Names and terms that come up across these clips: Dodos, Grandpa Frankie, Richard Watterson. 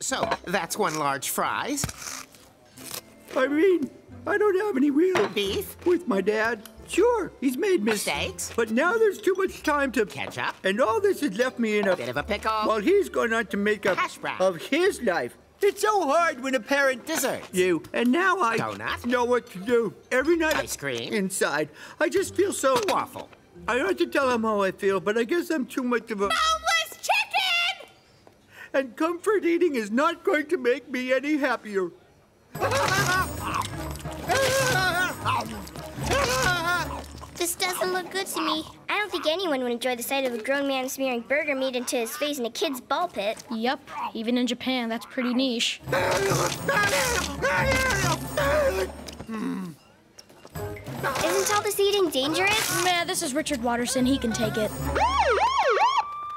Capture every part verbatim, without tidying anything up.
So, that's one large fries. Irene, I don't have any real beef with my dad. Sure, he's made mistakes. But now there's too much time to catch up. And all this has left me in a, a bit of a pickle. While he's going on to make a hash brown of his life. It's so hard when a parent deserts you. And now I Donut. know what to do. Every night ice cream inside. I just feel so waffle. I ought to tell him how I feel, but I guess I'm too much of a boneless chicken! And comfort eating is not going to make me any happier. This doesn't look good to me. I don't think anyone would enjoy the sight of a grown man smearing burger meat into his face in a kid's ball pit. Yep, even in Japan, that's pretty niche. Mm. Isn't all this eating dangerous? Nah, this is Richard Watterson. He can take it. Yeah,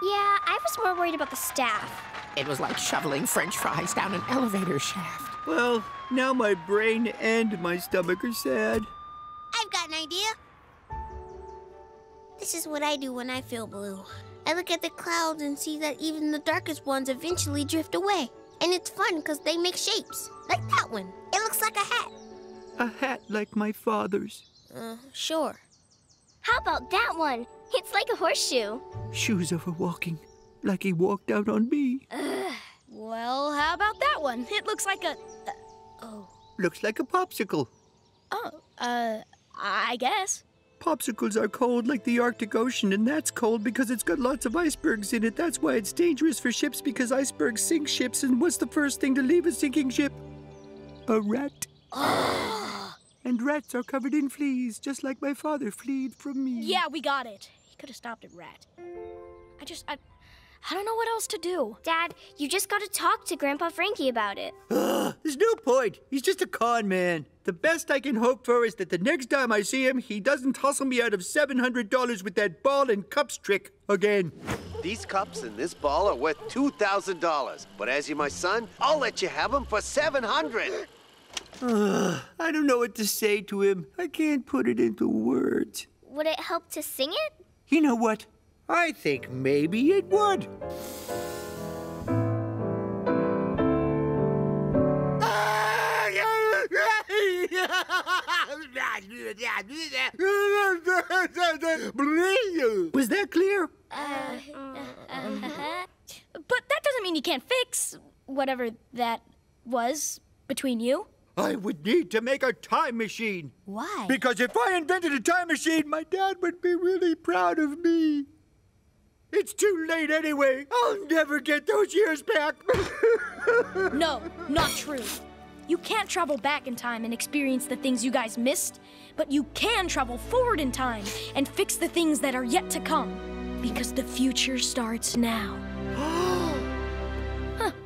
I was more worried about the staff. It was like shoveling French fries down an elevator shaft. Well, now my brain and my stomach are sad. I've got an idea. This is what I do when I feel blue. I look at the clouds and see that even the darkest ones eventually drift away. And it's fun because they make shapes, like that one. It looks like a hat. A hat like my father's. Uh, sure. How about that one? It's like a horseshoe. Shoes over walking, like he walked out on me. Uh, well, how about that one? It looks like a... Uh, oh. Looks like a popsicle. Oh, uh, I guess. Popsicles are cold like the Arctic Ocean, and that's cold because it's got lots of icebergs in it. That's why it's dangerous for ships, because icebergs sink ships, and what's the first thing to leave a sinking ship? A rat. And rats are covered in fleas, just like my father fleed from me. Yeah, we got it. He could have stopped at rat. I just, I, I don't know what else to do. Dad, you just got to talk to Grandpa Frankie about it. Ugh, there's no point. He's just a con man. The best I can hope for is that the next time I see him, he doesn't hustle me out of seven hundred dollars with that ball and cups trick again. These cups and this ball are worth two thousand dollars. But as you're my son, I'll let you have them for seven hundred dollars. Uh, I don't know what to say to him. I can't put it into words. Would it help to sing it? You know what? I think maybe it would. Was that clear? Uh, uh-huh. But that doesn't mean you can't fix whatever that was between you. I would need to make a time machine. Why? Because if I invented a time machine, my dad would be really proud of me. It's too late anyway. I'll never get those years back. No, not true. You can't travel back in time and experience the things you guys missed, but you can travel forward in time and fix the things that are yet to come, because the future starts now. Huh,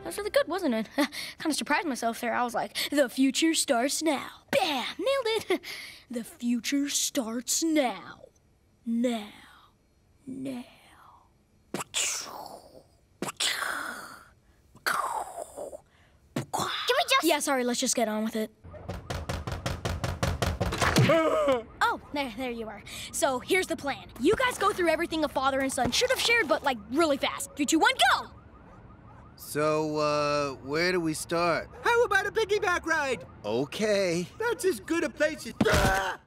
that was really good, wasn't it? Kind of surprised myself there. I was like, the future starts now. Bam! Nailed it! The future starts now. Now. Now. Can we just... Yeah, sorry, let's just get on with it. Oh, there, there you are. So, here's the plan. You guys go through everything a father and son should have shared, but, like, really fast. Three, two, one, go! So, uh, where do we start? How about a piggyback ride? Okay. That's as good a place as... Ah!